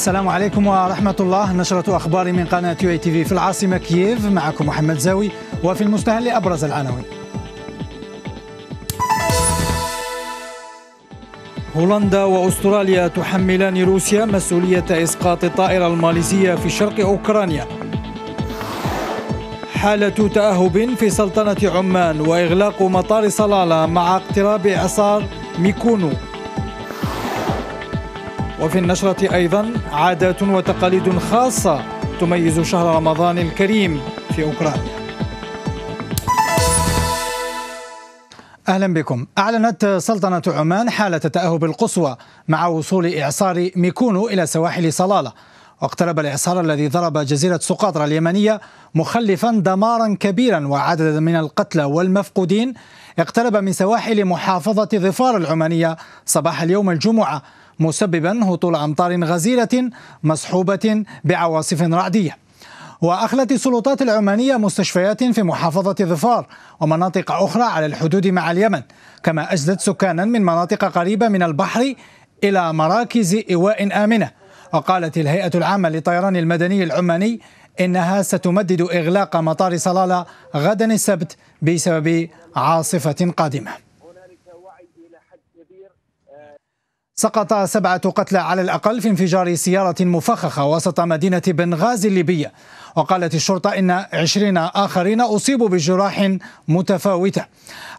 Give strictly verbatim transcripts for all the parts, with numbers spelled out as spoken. السلام عليكم ورحمة الله. نشرة أخبار من قناة يو إيه تي في في العاصمة كييف، معكم محمد زاوي. وفي المستهل أبرز العناوين: هولندا وأستراليا تحملان روسيا مسؤولية إسقاط الطائرة الماليزية في شرق أوكرانيا. حالة تأهب في سلطنة عمان وإغلاق مطار صلالة مع اقتراب إعصار ميكونو. وفي النشرة أيضا عادات وتقاليد خاصة تميز شهر رمضان الكريم في أوكرانيا. أهلا بكم. أعلنت سلطنة عمان حالة التأهب القصوى مع وصول إعصار ميكونو إلى سواحل صلالة، واقترب الإعصار الذي ضرب جزيرة سقطرى اليمنية مخلفا دمارا كبيرا وعددا من القتلى والمفقودين، اقترب من سواحل محافظة ظفار العمانية صباح اليوم الجمعة، مسببا هطول أمطار غزيرة مصحوبة بعواصف رعدية. وأخلت السلطات العمانية مستشفيات في محافظة ظفار ومناطق أخرى على الحدود مع اليمن، كما أجدت سكانا من مناطق قريبة من البحر إلى مراكز إيواء آمنة. وقالت الهيئة العامة للطيران المدني العماني إنها ستمدد إغلاق مطار صلالة غدا السبت بسبب عاصفة قادمة. سقط سبعة قتلى على الأقل في انفجار سيارة مفخخة وسط مدينة بنغازي الليبية، وقالت الشرطة إن عشرين آخرين أصيبوا بجراح متفاوتة.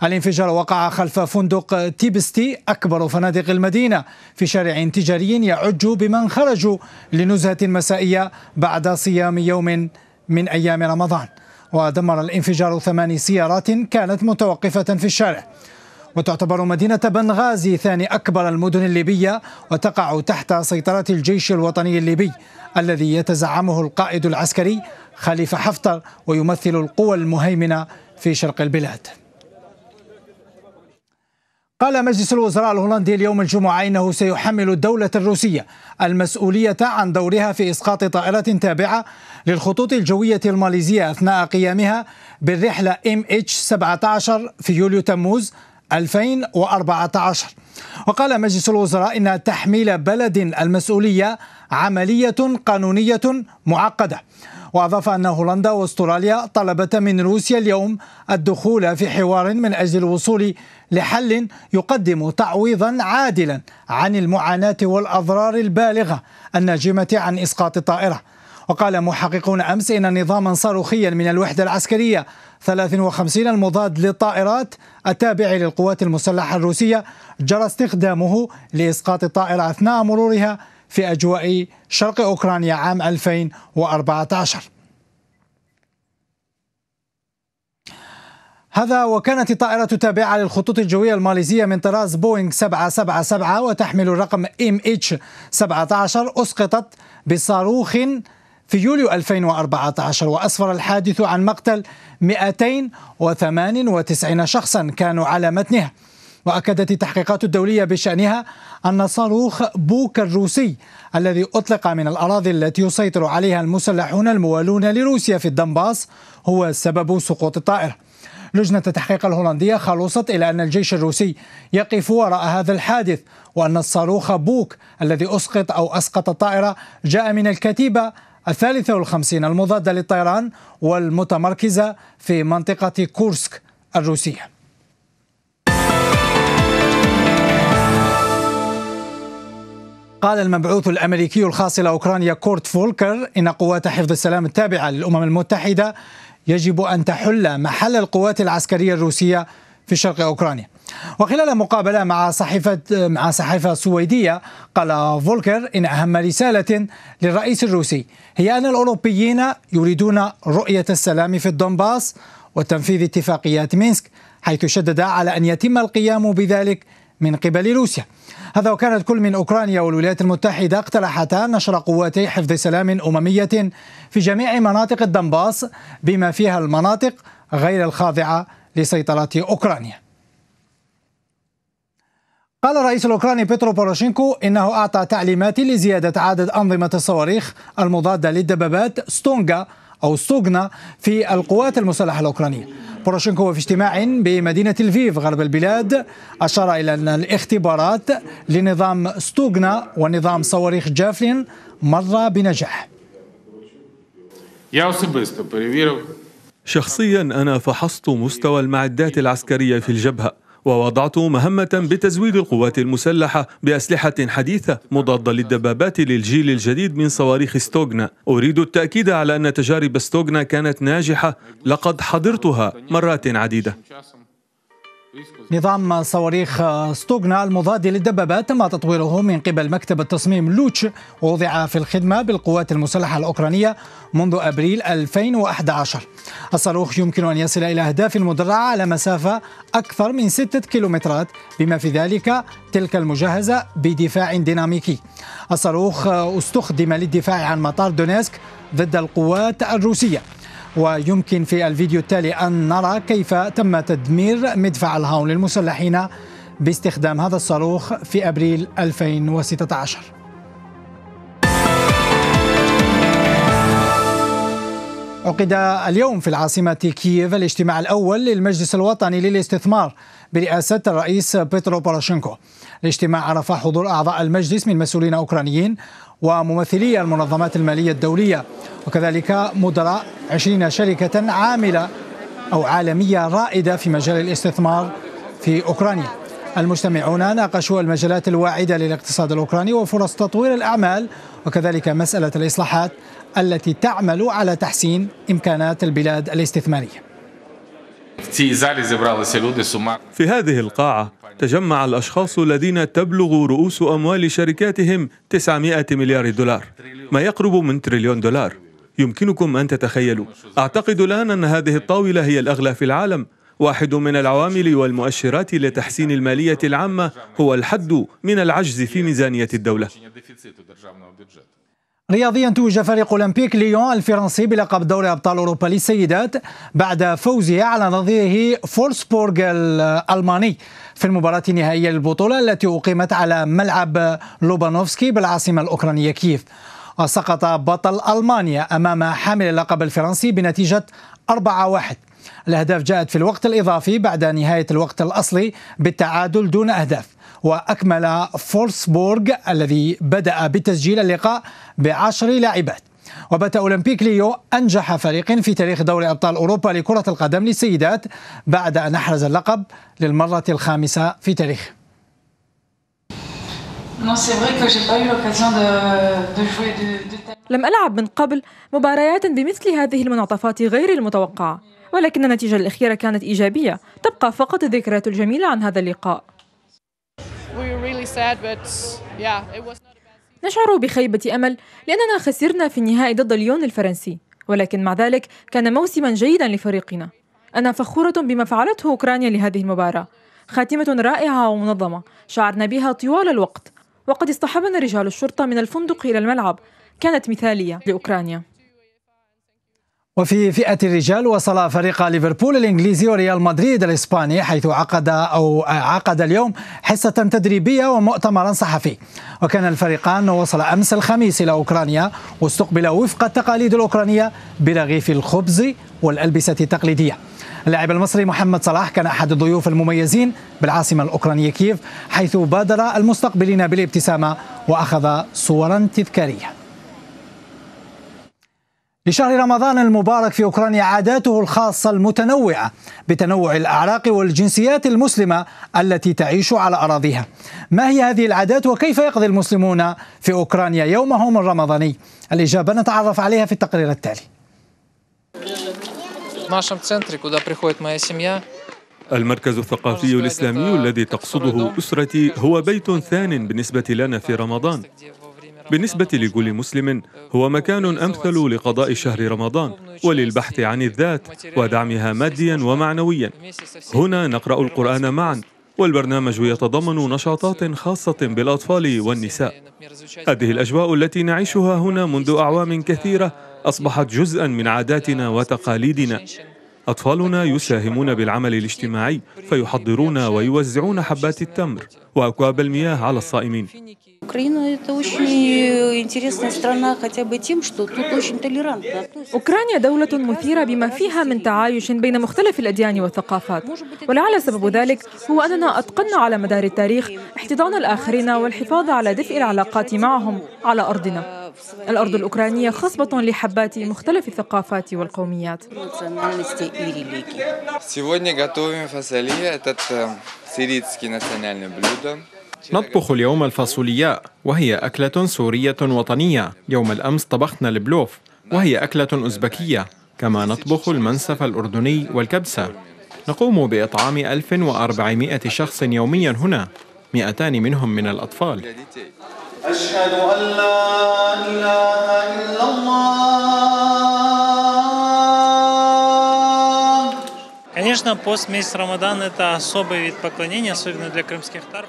الانفجار وقع خلف فندق تيبستي أكبر فنادق المدينة في شارع تجاري يعج بمن خرجوا لنزهة مسائية بعد صيام يوم من أيام رمضان. ودمر الانفجار ثماني سيارات كانت متوقفة في الشارع. وتعتبر مدينة بنغازي ثاني أكبر المدن الليبية، وتقع تحت سيطرة الجيش الوطني الليبي الذي يتزعمه القائد العسكري خليفة حفتر ويمثل القوى المهيمنة في شرق البلاد. قال مجلس الوزراء الهولندي اليوم الجمعة إنه سيحمل الدولة الروسية المسؤولية عن دورها في إسقاط طائرة تابعة للخطوط الجوية الماليزية أثناء قيامها بالرحلة إم إتش سبعة عشر في يوليو تموز ألفين وأربعة عشر. وقال مجلس الوزراء إن تحميل بلد المسؤولية عملية قانونية معقدة، وأضاف أن هولندا وأستراليا طلبتا من روسيا اليوم الدخول في حوار من أجل الوصول لحل يقدم تعويضا عادلا عن المعاناة والأضرار البالغة الناجمة عن إسقاط الطائرة. وقال محققون أمس إن نظاما صاروخيا من الوحدة العسكرية ثلاثة وخمسين المضاد للطائرات التابع للقوات المسلحة الروسية جرى استخدامه لإسقاط الطائرة أثناء مرورها في أجواء شرق أوكرانيا عام ألفين وأربعة عشر. هذا وكانت الطائرة تابعة للخطوط الجوية الماليزية من طراز بوينغ سبعمئة وسبعة وسبعين وتحمل الرقم إم إتش سبعة عشر، أسقطت بصاروخ في يوليو ألفين وأربعة عشر، وأسفر الحادث عن مقتل مئتين وثمانية وتسعين شخصا كانوا على متنها. وأكدت التحقيقات الدولية بشأنها أن صاروخ بوك الروسي الذي أطلق من الأراضي التي يسيطر عليها المسلحون الموالون لروسيا في الدنباس هو سبب سقوط الطائرة. لجنة التحقيق الهولندية خلصت إلى أن الجيش الروسي يقف وراء هذا الحادث، وأن الصاروخ بوك الذي أسقط أو أسقط الطائرة جاء من الكتيبة الثالثة والخمسين المضادة للطيران والمتمركزة في منطقة كورسك الروسية. قال المبعوث الأمريكي الخاص لأوكرانيا كورت فولكر إن قوات حفظ السلام التابعة للأمم المتحدة يجب أن تحل محل القوات العسكرية الروسية في شرق أوكرانيا. وخلال مقابلة مع صحيفة مع صحيفة سويدية قال فولكر إن أهم رسالة للرئيس الروسي هي أن الأوروبيين يريدون رؤية السلام في الدنباس وتنفيذ اتفاقيات مينسك، حيث شدد على أن يتم القيام بذلك من قبل روسيا. هذا وكانت كل من أوكرانيا والولايات المتحدة اقترحتا نشر قوات حفظ سلام أممية في جميع مناطق الدنباس بما فيها المناطق غير الخاضعة لسيطرة أوكرانيا. قال الرئيس الأوكراني بيترو بوروشينكو إنه أعطى تعليمات لزيادة عدد أنظمة الصواريخ المضادة للدبابات ستونغا أو ستوغنا في القوات المسلحة الأوكرانية، بوروشينكو في اجتماع بمدينة لفيف غرب البلاد أشار إلى أن الاختبارات لنظام ستوغنا ونظام صواريخ جافلين مر بنجاح. شخصيا أنا فحصت مستوى المعدات العسكرية في الجبهة ووضعت مهمة بتزويد القوات المسلحة بأسلحة حديثة مضادة للدبابات للجيل الجديد من صواريخ ستوغنا. أريد التأكيد على أن تجارب ستوغنا كانت ناجحة، لقد حضرتها مرات عديدة. نظام صواريخ ستوغنا المضاد للدبابات تم تطويره من قبل مكتب التصميم لوتش ووضع في الخدمة بالقوات المسلحة الأوكرانية منذ أبريل ألفين وأحد عشر. الصاروخ يمكن أن يصل إلى أهداف المدرعة على مسافة أكثر من ستة كيلومترات بما في ذلك تلك المجهزة بدفاع ديناميكي. الصاروخ استخدم للدفاع عن مطار دونيتسك ضد القوات الروسية. ويمكن في الفيديو التالي أن نرى كيف تم تدمير مدفع الهاون للمسلحين باستخدام هذا الصاروخ في أبريل ألفين وستة عشر. عقد اليوم في العاصمة كييف الاجتماع الأول للمجلس الوطني للاستثمار برئاسة الرئيس بيترو بوروشينكو. الاجتماع عرف حضور أعضاء المجلس من مسؤولين أوكرانيين وممثلي المنظمات المالية الدولية وكذلك مدراء عشرين شركة عاملة أو عالمية رائدة في مجال الاستثمار في أوكرانيا. المجتمعون ناقشوا المجالات الواعدة للاقتصاد الأوكراني وفرص تطوير الأعمال وكذلك مسألة الإصلاحات التي تعمل على تحسين إمكانات البلاد الاستثمارية. في هذه القاعة تجمع الأشخاص الذين تبلغ رؤوس أموال شركاتهم تسعمائة مليار دولار، ما يقرب من تريليون دولار. يمكنكم أن تتخيلوا. أعتقد الآن أن هذه الطاولة هي الأغلى في العالم. واحد من العوامل والمؤشرات لتحسين المالية العامة هو الحد من العجز في ميزانية الدولة. رياضيا توج فريق أولمبيك ليون الفرنسي بلقب دوري أبطال أوروبا للسيدات بعد فوزها على نظيره فولسبورغ الألماني في المباراة النهائية للبطولة التي أقيمت على ملعب لوبانوفسكي بالعاصمة الأوكرانية كييف. وسقط بطل ألمانيا أمام حامل اللقب الفرنسي بنتيجة أربعة واحد. الأهداف جاءت في الوقت الإضافي بعد نهاية الوقت الأصلي بالتعادل دون أهداف. وأكمل فولسبورغ الذي بدأ بتسجيل اللقاء بعشر لاعبات. وبات أولمبيك ليو أنجح فريق في تاريخ دوري أبطال أوروبا لكرة القدم للسيدات بعد أن أحرز اللقب للمرة الخامسة في تاريخه. لم ألعب من قبل مباريات بمثل هذه المنعطفات غير المتوقعة، ولكن النتيجة الأخيرة كانت إيجابية. تبقى فقط الذكريات الجميلة عن هذا اللقاء. نشعر بخيبة أمل لأننا خسرنا في النهائي ضد ليون الفرنسي، ولكن مع ذلك كان موسما جيدا لفريقنا. أنا فخورة بما فعلته أوكرانيا لهذه المباراة. خاتمة رائعة ومنظمة شعرنا بها طوال الوقت، وقد اصطحبنا رجال الشرطة من الفندق إلى الملعب. كانت مثالية لأوكرانيا. وفي فئة الرجال وصل فريق ليفربول الإنجليزي وريال مدريد الإسباني حيث عقد أو عقد اليوم حصة تدريبية ومؤتمرا صحفي. وكان الفريقان وصل أمس الخميس إلى أوكرانيا واستقبل وفق التقاليد الأوكرانية برغيف الخبز والألبسة التقليدية. اللاعب المصري محمد صلاح كان أحد الضيوف المميزين بالعاصمة الأوكرانية كييف حيث بادر المستقبلين بالابتسامة وأخذ صورا تذكارية. لشهر رمضان المبارك في أوكرانيا عاداته الخاصة المتنوعة بتنوع الأعراق والجنسيات المسلمة التي تعيش على أراضيها. ما هي هذه العادات وكيف يقضي المسلمون في أوكرانيا يومهم الرمضاني؟ الإجابة نتعرف عليها في التقرير التالي. المركز الثقافي الإسلامي الذي تقصده أسرتي هو بيت ثان بالنسبة لنا في رمضان. بالنسبة لكل مسلم هو مكان أمثل لقضاء شهر رمضان وللبحث عن الذات ودعمها ماديا ومعنويا. هنا نقرأ القرآن معا والبرنامج يتضمن نشاطات خاصة بالأطفال والنساء. هذه الأجواء التي نعيشها هنا منذ أعوام كثيرة أصبحت جزءا من عاداتنا وتقاليدنا. أطفالنا يساهمون بالعمل الاجتماعي فيحضرون ويوزعون حبات التمر وأكواب المياه على الصائمين. أوكرانيا دولة مثيرة بما فيها من تعايش بين مختلف الأديان والثقافات، ولعل سبب ذلك هو أننا أتقنا على مدار التاريخ احتضان الآخرين والحفاظ على دفء العلاقات معهم على أرضنا. الأرض الأوكرانية خصبة لحبات مختلف الثقافات والقوميات. نطبخ اليوم الفاصولياء وهي أكلة سورية وطنية، يوم الأمس طبخنا البلوف وهي أكلة أوزبكية، كما نطبخ المنسف الأردني والكبسة. نقوم بإطعام ألف وأربعمائة شخص يوميا هنا، مئتان منهم من الأطفال. أشهد أن لا إله إلا الله.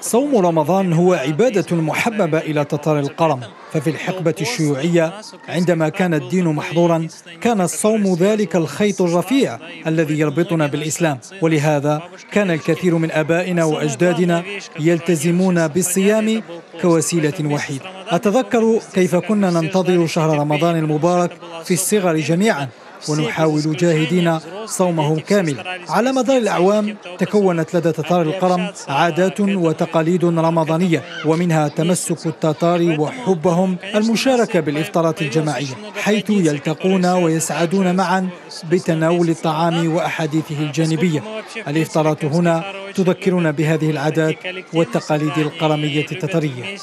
صوم رمضان هو عبادة محببة إلى تتار القرم، ففي الحقبة الشيوعية عندما كان الدين محظورا كان الصوم ذلك الخيط الرفيع الذي يربطنا بالإسلام، ولهذا كان الكثير من آبائنا وأجدادنا يلتزمون بالصيام كوسيلة وحيدة. أتذكر كيف كنا ننتظر شهر رمضان المبارك في الصغر جميعا ونحاول جاهدين صومه كاملا. على مدار الأعوام تكونت لدى تتار القرم عادات وتقاليد رمضانية، ومنها تمسك التتار وحبهم المشاركة بالإفطارات الجماعية، حيث يلتقون ويسعدون معا بتناول الطعام وأحاديثه الجانبية. الإفطارات هنا تذكرنا بهذه العادات والتقاليد القرمية التتارية.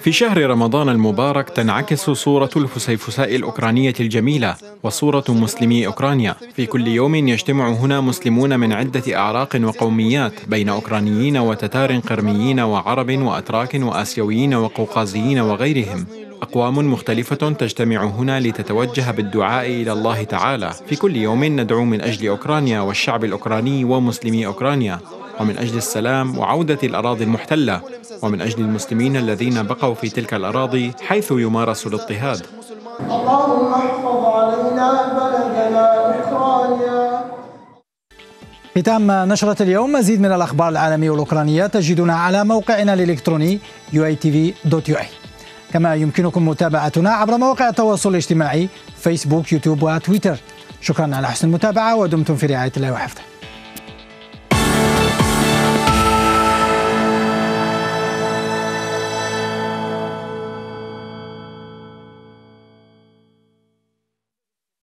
في شهر رمضان المبارك تنعكس صورة الفسيفساء الأوكرانية الجميلة وصورة مسلمي أوكرانيا. في كل يوم يجتمع هنا مسلمون من عدة أعراق وقوميات بين أوكرانيين وتتار قرميين وعرب وأتراك وآسيويين وقوقازيين وغيرهم. أقوام مختلفة تجتمع هنا لتتوجه بالدعاء إلى الله تعالى. في كل يوم ندعو من أجل أوكرانيا والشعب الأوكراني ومسلمي أوكرانيا، ومن أجل السلام وعودة الأراضي المحتلة، ومن أجل المسلمين الذين بقوا في تلك الأراضي حيث يمارس الاضطهاد. اللهم احفظ علينا بلدنا أوكرانيا. ختام نشرة اليوم. مزيد من الأخبار العالمية والأوكرانية تجدونها على موقعنا الإلكتروني يو اي تي في دوت يو اي، كما يمكنكم متابعتنا عبر مواقع التواصل الاجتماعي فيسبوك، يوتيوب وتويتر. شكرا على حسن المتابعة ودمتم في رعاية الله وحفظه.